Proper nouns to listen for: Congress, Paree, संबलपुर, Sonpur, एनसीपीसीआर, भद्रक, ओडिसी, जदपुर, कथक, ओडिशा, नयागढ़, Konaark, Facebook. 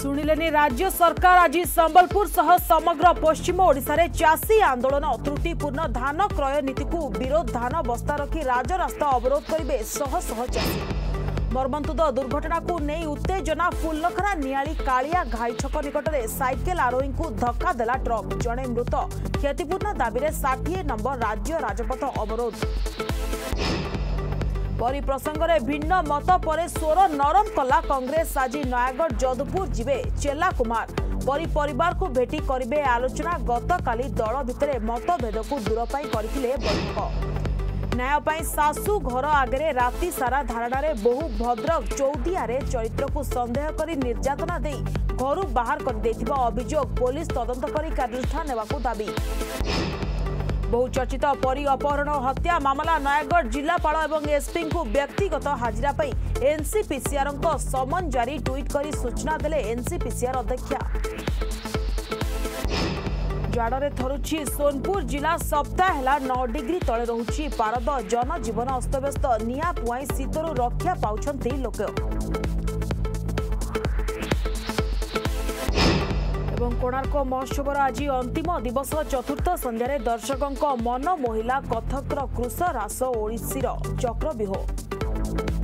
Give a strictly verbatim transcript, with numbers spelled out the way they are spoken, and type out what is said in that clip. शुणिले राज्य सरकार आज संबलपुर सह समग्र पश्चिम ओडिशारे चाषी आंदोलन। त्रुटिपूर्ण धान क्रय नीति को विरोध, धान बस्ता रखी राजरास्ता अवरोध करेंगे शह शह चाषी। मर्मन्तुद दुर्घटना को नहीं उत्तेजना। फुलनखरा नियाली कालिया घाई छक निकटने साइकेल आरोही को धक्का देला ट्रक, जड़े मृत। क्षतिपूर्ण दाबी षाठी नंबर राज्य राजपथ अवरोध। परी प्रसंग में भिन्न मत पर स्वर नरम कला कांग्रेस। आज नयागढ़ जदपुर जीवे चेला कुमार। परी परिवार को भेटी करेंगे आलोचना। गतकाली दल भितर मतभेद को दूरपाई करथिले बैठक। न्यायपाई सासू घर आगे राति सारा धारणार। बहु भद्रक चौदियारे चरित्र को संदेह कर निर्यातना दे घर बाहर कर अभियोग। पुलिस तदंत कर कार्यानुष्ठान नेबाकू दाबी। बहुचर्चित परी अपहरण हत्या मामला नयागढ़ जिलापाल एवं एसपी को व्यक्तिगत हाजिरा पई एनसीपीसीआर को समन जारी। ट्वीट करी सूचना देले एनसीपीसीआर अध्यक्ष। जाड़े थरुछि सोनपुर जिला, सप्ताह है नौ डिग्री तले रहुछि पारद। जनजीवन अस्तव्यस्त, निया पुआई शीतरू रक्षा पाउछन्ति लोके। कोणार्क महोत्सव आज अंतिम दिवस चतुर्थ संध्यारे दर्शकों मन मोहिला कथक कृष रास ओडिसीर चक्रविहो।